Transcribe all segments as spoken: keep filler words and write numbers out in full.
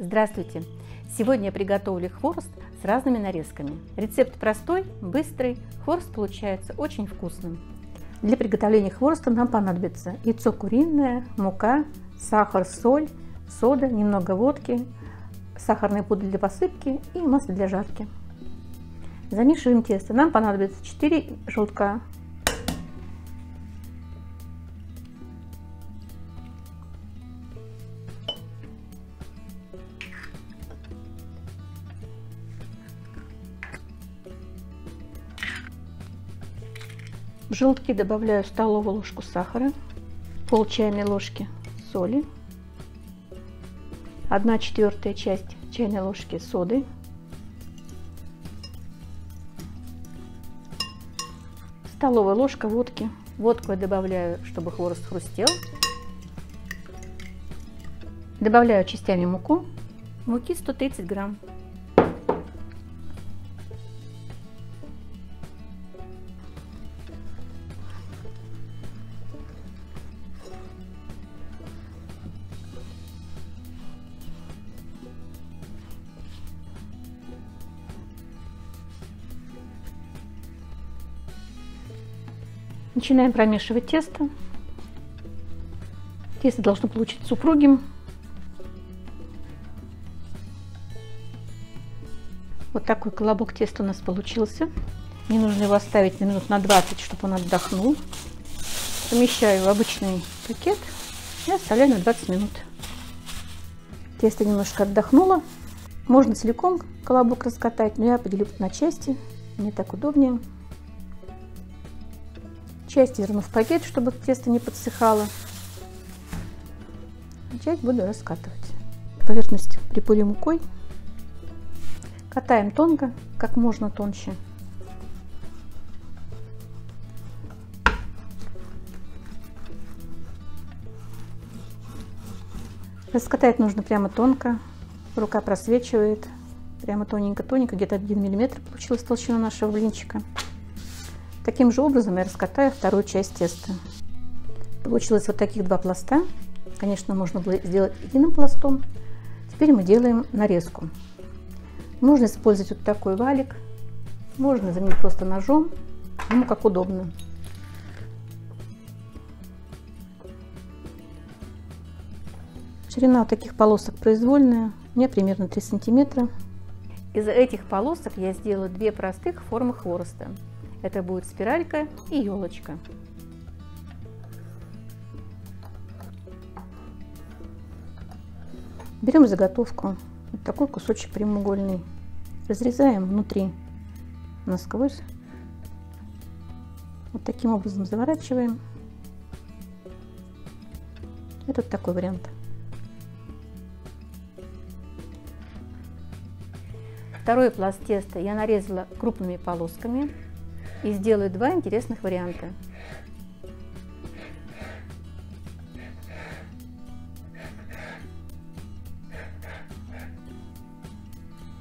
Здравствуйте! Сегодня я приготовлю хворост с разными нарезками. Рецепт простой, быстрый, хворост получается очень вкусным. Для приготовления хвороста нам понадобится яйцо куриное, мука, сахар, соль, сода, немного водки, сахарная пудра для посыпки и масло для жарки. Замешиваем тесто. Нам понадобится четыре желтка, в желтки добавляю столовую ложку сахара, пол чайной ложки соли, одна четвертая часть чайной ложки соды, столовая ложка водки. Водку я добавляю, чтобы хворост хрустел. Добавляю частями муку. Муки сто тридцать грамм. Начинаем промешивать тесто. Тесто должно получиться упругим. Вот такой колобок теста у нас получился. Мне нужно его оставить на минут на двадцать, чтобы он отдохнул. Помещаю в обычный пакет и оставляю на двадцать минут. Тесто немножко отдохнуло. Можно целиком колобок раскатать, но я поделю на части. Мне так удобнее. Часть верну в пакет, чтобы тесто не подсыхало. Часть буду раскатывать. Поверхность припылю мукой. Катаем тонко, как можно тоньше. Раскатать нужно прямо тонко. Рука просвечивает. Прямо тоненько-тоненько, где-то один миллиметр получилась толщина нашего блинчика. Таким же образом я раскатаю вторую часть теста. Получилось вот таких два пласта. Конечно, можно было сделать единым пластом. Теперь мы делаем нарезку. Можно использовать вот такой валик. Можно заменить просто ножом. Кому как удобно. Ширина таких полосок произвольная. У меня примерно три сантиметра. Из этих полосок я сделаю две простых формы хвороста. Это будет спиралька и елочка. Берем заготовку, вот такой кусочек прямоугольный, разрезаем внутри насквозь, вот таким образом заворачиваем. Это вот такой вариант. Второй пласт теста я нарезала крупными полосками. И сделаю два интересных варианта.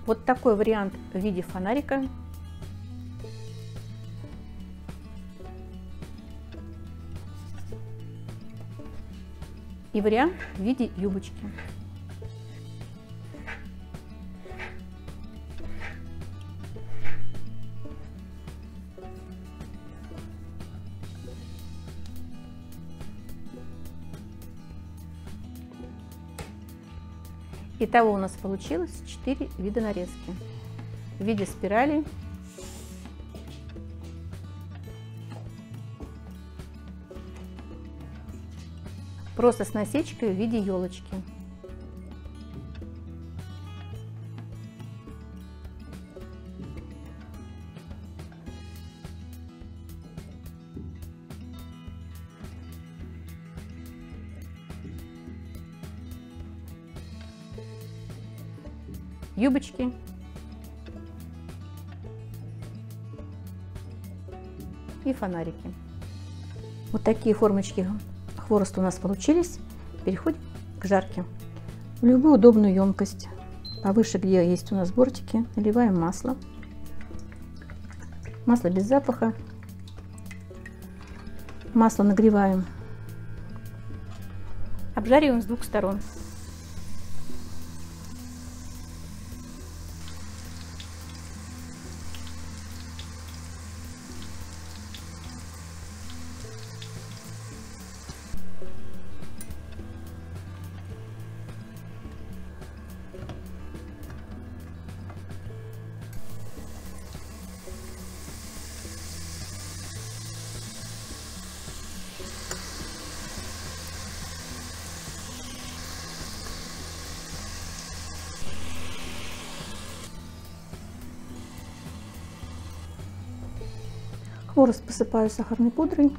Вот такой вариант в виде фонарика. И вариант в виде юбочки. Итого у нас получилось четыре вида нарезки. В виде спирали, просто с насечкой в виде елочки. Юбочки. И фонарики. Вот такие формочки хвороста у нас получились. Переходим к жарке. В любую удобную емкость. Повыше, где есть у нас бортики, наливаем масло. Масло без запаха. Масло нагреваем. Обжариваем с двух сторон. Хворост посыпаю сахарной пудрой.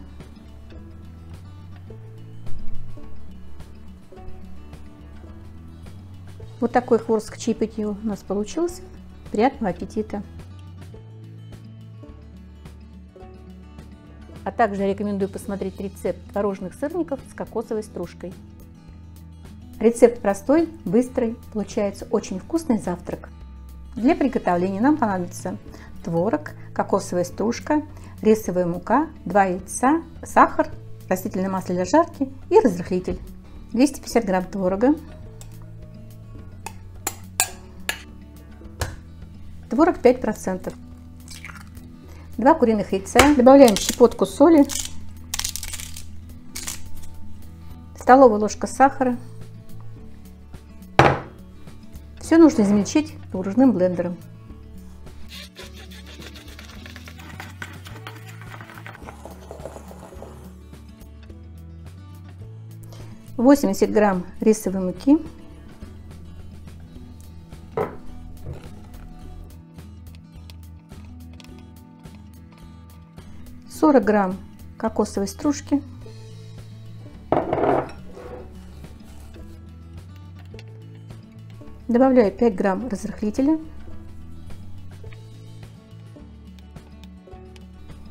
Вот такой хворост к чаепитию у нас получился. Приятного аппетита! А также рекомендую посмотреть рецепт творожных сырников с кокосовой стружкой. Рецепт простой, быстрый, получается очень вкусный завтрак. Для приготовления нам понадобится творог, кокосовая стружка, рисовая мука, два яйца, сахар, растительное масло для жарки и разрыхлитель. двести пятьдесят грамм творога. Творог пять процентов. два куриных яйца. Добавляем щепотку соли. Столовая ложка сахара. Все нужно измельчить творожным блендером. восемьдесят грамм рисовой муки. сорок грамм кокосовой стружки. Добавляю пять грамм разрыхлителя.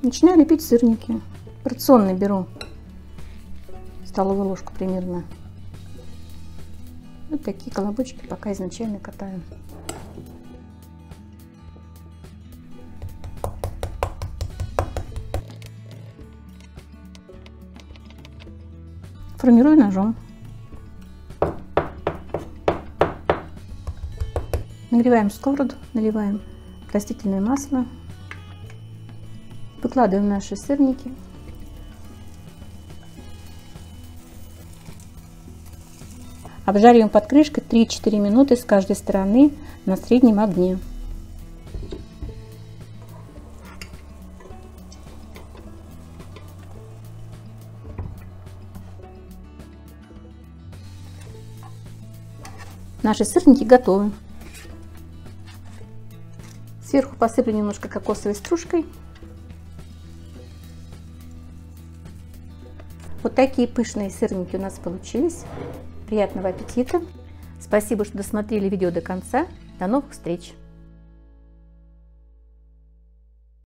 Начинаю лепить сырники. Порционные беру столовую ложку примерно. Вот такие колобочки пока изначально катаю. Формирую ножом. Нагреваем сковороду, наливаем растительное масло. Выкладываем наши сырники. Обжариваем под крышкой три-четыре минуты с каждой стороны на среднем огне. Наши сырники готовы. Сверху посыплю немножко кокосовой стружкой. Вот такие пышные сырники у нас получились. Приятного аппетита! Спасибо, что досмотрели видео до конца. До новых встреч!